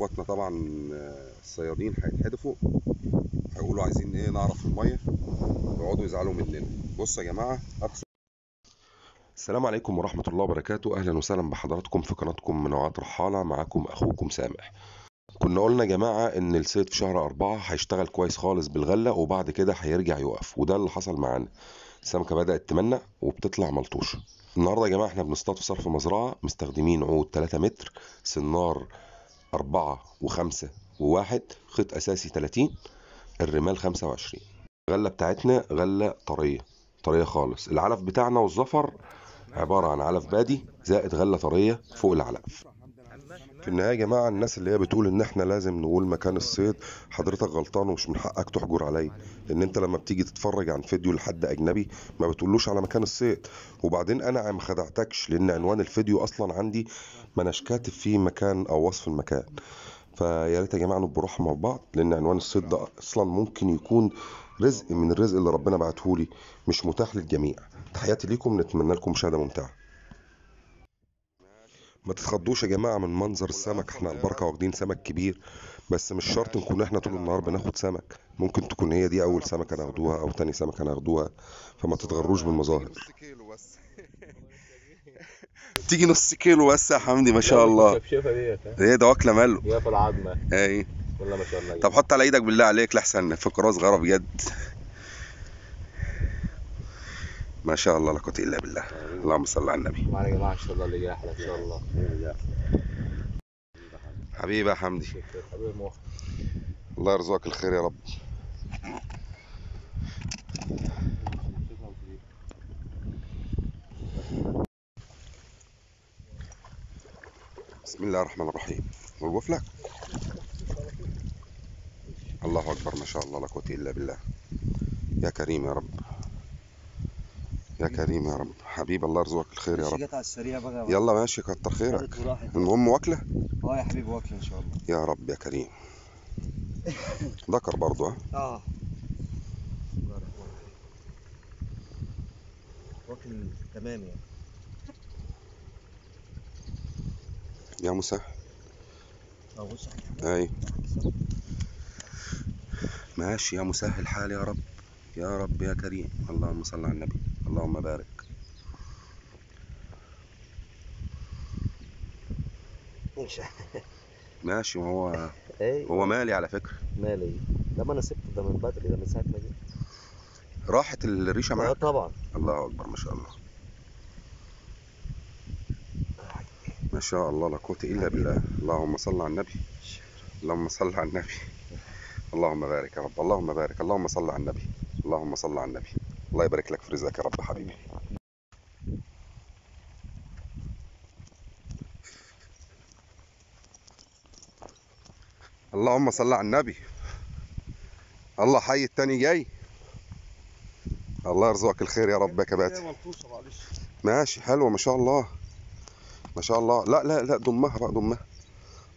اخواتنا طبعا الصيادين هيتحدفوا، هيقولوا عايزين ايه نعرف الميه، يقعدوا يزعلوا مننا. بصوا يا جماعه، السلام عليكم ورحمه الله وبركاته، اهلا وسهلا بحضراتكم في قناتكم منوعات رحاله، معاكم اخوكم سامح. كنا قلنا يا جماعه ان الصيد في شهر 4 هيشتغل كويس خالص بالغله، وبعد كده هيرجع يوقف، وده اللي حصل معانا. السمكه بدات تمنع وبتطلع ملطوشه. النهارده يا جماعه احنا بنصطاد في صرف مزرعه، مستخدمين عود 3 متر، سنار 4 و5 و1، خيط اساسي 30، الرمال 25. الغله بتاعتنا غله طريه خالص. العلف بتاعنا والظفر عباره عن علف بادي زائد غله طريه فوق العلف. في النهايه يا جماعه، الناس اللي هي بتقول ان احنا لازم نقول مكان الصيد، حضرتك غلطان ومش من حقك تحجر عليا، لان انت لما بتيجي تتفرج عن فيديو لحد اجنبي ما بتقولوش على مكان الصيد. وبعدين انا ما خدعتكش، لان عنوان الفيديو اصلا عندي ما اناش كاتب فيه مكان او وصف المكان. فيا ريت يا جماعه نبقى رحمه ببعض، لان عنوان الصيد ده اصلا ممكن يكون رزق من الرزق اللي ربنا بعتهولي، مش متاح للجميع. تحياتي ليكم، نتمنى لكم مشاهده ممتعه. ما تتخضوش يا جماعه من منظر السمك، احنا البركه واخدين سمك كبير، بس مش شرط نكون احنا طول النهار بناخد سمك، ممكن تكون هي دي اول سمكه ناخدوها او تاني سمكه ناخدوها، فما تتغروش بالمظاهر. تيجي نص كيلو بس يا حمدي، ما شاء الله. ايه ده، واكله ماله يا في العظمه. ايه والله ما شاء الله. طب حط على ايدك بالله عليك لحسن فكره صغيره بجد، ما شاء الله لا قوة الا بالله. اللهم صل على النبي. وعلى يا جماعه ان شاء الله اللي جاي احلى ان شاء الله. حبيبي يا حمدي، حبيبي موحد، الله يرزقك الخير يا رب. بسم الله الرحمن الرحيم. وقف لك، الله اكبر، ما شاء الله لا قوة الا بالله. يا كريم يا رب، يا كريم يا رب، حبيبي الله يرزقك الخير يا رب. جت على السريع بقى. يلا ماشي، كتر خيرك. المهم واكله؟ اه يا حبيبي واكله ان شاء الله. يا رب يا كريم. ذكر برضه ها؟ اه. واكل تمام يعني. يا موسى. اه موسى. ايوه. ماشي يا مسهل حالي يا رب. يا رب يا كريم، اللهم صل على النبي، اللهم بارك. ماشي، ما هو هو مالي على فكرة، مالي ده، ما انا سبته ده من بدري، ده من ساعة ما جيت راحت الريشة معاك. طبعا. الله اكبر، ما شاء الله، ما شاء الله لا قوة الا بالله. اللهم صل على النبي، اللهم صل على النبي، اللهم بارك يا رب، اللهم بارك، اللهم صل على النبي، اللهم صل على النبي. الله يبارك لك في رزقك يا رب حبيبي. اللهم صل على النبي. الله حي، التاني جاي. الله يرزقك الخير يا رب يا كباتن. ماشي، حلوه ما شاء الله، ما شاء الله. لا لا لا، ضمها بقى، ضمها.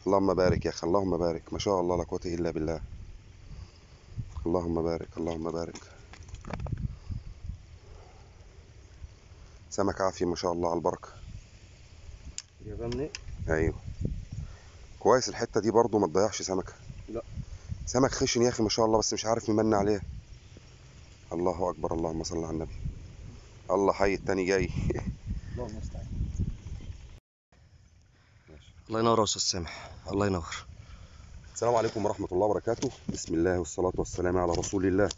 اللهم بارك يا اخي، اللهم بارك، ما شاء الله لا قوة الا بالله. اللهم بارك، اللهم بارك. سمك عافية ما شاء الله على البركة. جابني؟ ايوه. كويس الحتة دي برضو، ما تضيعش سمكة. لا. سمك خشن يا اخي ما شاء الله، بس مش عارف يمن عليها. الله اكبر، اللهم صل على النبي. الله حي، التاني جاي. الله المستعان. الله ينور يا استاذ سامح، الله ينور. السلام عليكم ورحمة الله وبركاته، بسم الله والصلاة والسلام على رسول الله.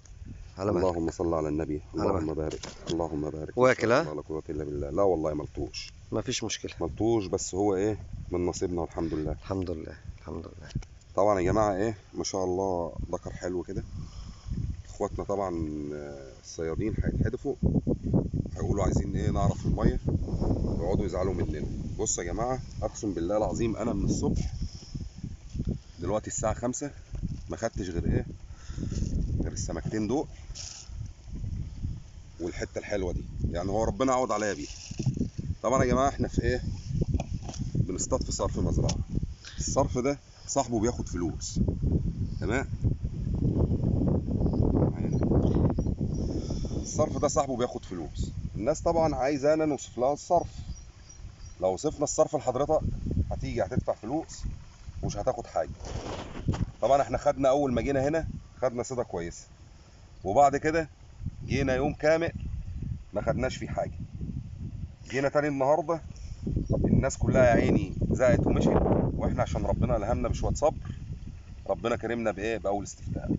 اللهم صل على النبي، اللهم بارك، اللهم بارك. واكل ها؟ لا قوة إلا بالله. لا والله ملطوش. مفيش مشكلة. ملطوش، بس هو إيه؟ من نصيبنا والحمد لله. الحمد لله، الحمد لله. طبعًا يا جماعة إيه؟ ما شاء الله ذكر حلو كده. إخواتنا طبعًا الصيادين هيتحدفوا، هيقولوا عايزين إيه نعرف المية، يقعدوا يزعلوا مننا. بصوا يا جماعة، أقسم بالله العظيم أنا من الصبح دلوقتي الساعة 5 ما خدتش غير إيه؟ غير السمكتين دول والحته الحلوه دي، يعني هو ربنا عوض عليا بيها. طبعا يا جماعه احنا في ايه؟ بنصطاد في صرف مزرعه. الصرف ده صاحبه بياخد فلوس، تمام؟ الصرف ده صاحبه بياخد فلوس. الناس طبعا عايزانا نوصف لها الصرف، لو وصفنا الصرف لحضرتك هتيجي هتدفع فلوس ومش هتاخد حاجه. طبعا احنا خدنا اول ما جينا هنا خدنا صيده كويسه، وبعد كده جينا يوم كامل ما خدناش فيه حاجه. جينا تاني النهارده الناس كلها يا عيني زقت ومشيت، واحنا عشان ربنا الهمنا بشويه صبر ربنا كرمنا بايه؟ باول استفتاء.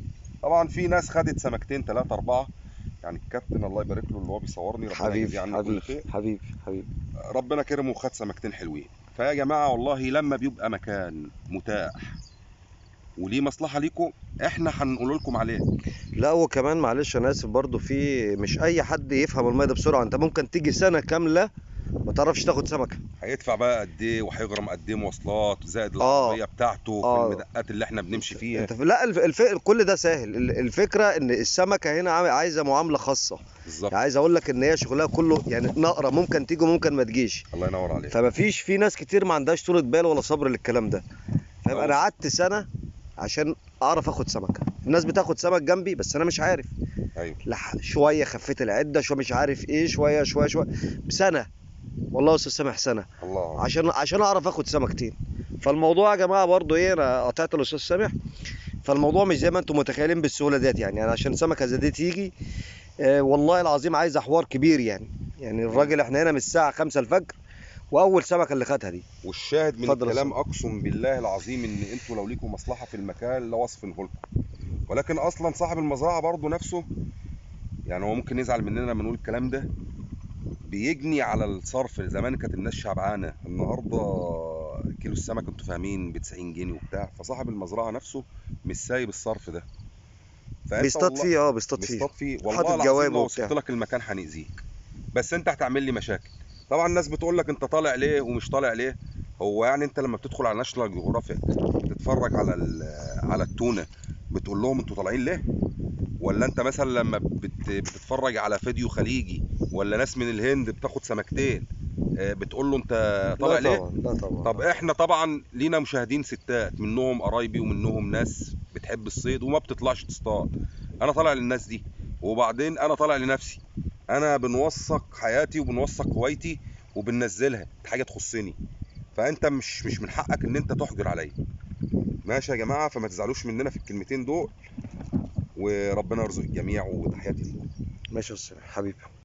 طبعا في ناس خدت سمكتين 3 4 يعني. الكابتن الله يبارك له اللي هو بيصورني، ربنا يجزيه عنه كل خير. حبيبي ربنا كرمه وخد سمكتين حلوين. فيا جماعه والله لما بيبقى مكان متاح وليه مصلحه ليكم احنا هنقول لكم عليه. لا وكمان معلش انا اسف برضه، في مش اي حد يفهم الميه ده بسرعه. انت ممكن تيجي سنه كامله ما تعرفش تاخد سمكه. هيدفع بقى قد ايه وهيغرم قد ايه مواصلات زائد العربيه بتاعته في المدقات اللي احنا بنمشي فيها. انت لا كل ده سهل. الفكره ان السمكه هنا عايزه معامله خاصه بالظبط. عايز اقول لك ان هي شغلها كله يعني نقره، ممكن تيجي وممكن ما تجيش. الله ينور عليك. فمفيش، في ناس كتير ما عندهاش طولة بال ولا صبر للكلام ده. فانا قعدت سنه عشان اعرف اخد سمكه. الناس بتاخد سمك جنبي بس انا مش عارف. ايوه. شويه خفيت العده، شويه مش عارف ايه، شويه شويه شويه بسنه والله يا استاذ سامح، سنه الله عشان اعرف اخد سمكتين. فالموضوع يا جماعه برضه ايه، انا قطعت الاستاذ سامح. فالموضوع مش زي ما انتم متخيلين بالسهوله ديت يعني. انا عشان سمكه زي دي تيجي والله العظيم عايز حوار كبير يعني الراجل احنا هنا من الساعه 5 الفجر واول سمكه اللي خدها دي. والشاهد من الكلام اقسم بالله العظيم ان انتوا لو ليكم مصلحه في المكان لوصفنه لكم، ولكن اصلا صاحب المزرعه برضه نفسه يعني هو ممكن يزعل مننا لما نقول الكلام ده، بيجني على الصرف. زمان كانت الناس شبعانه، النهارده كيلو السمك انتوا فاهمين ب 90 جنيه وبتاع. فصاحب المزرعه نفسه مش سايب الصرف ده، بيصطاد فيه. بيصطاد فيه والله العظيم. لو وصلت لك المكان هنأذيك، بس انت هتعمل لي مشاكل. طبعا الناس بتقول لك انت طالع ليه ومش طالع ليه. هو يعني انت لما بتدخل على ناشونال جيوغرافيك بتتفرج على التونه بتقول لهم انتوا طالعين ليه؟ ولا انت مثلا لما بتتفرج على فيديو خليجي ولا ناس من الهند بتاخد سمكتين بتقول له انت طالع ليه؟ لا طبعا. طب احنا طبعا لينا مشاهدين ستات، منهم قرايبي ومنهم ناس بتحب الصيد وما بتطلعش تصطاد. انا طالع للناس دي، وبعدين انا طالع لنفسي. انا بنوثق حياتي وبنوثق هوايتي وبننزلها، حاجه تخصني. فانت مش من حقك ان انت تحجر عليا. ماشي يا جماعه، فما تزعلوش مننا في الكلمتين دول، وربنا يرزق الجميع وتحياتي ليكم. ماشي يا حبيبي.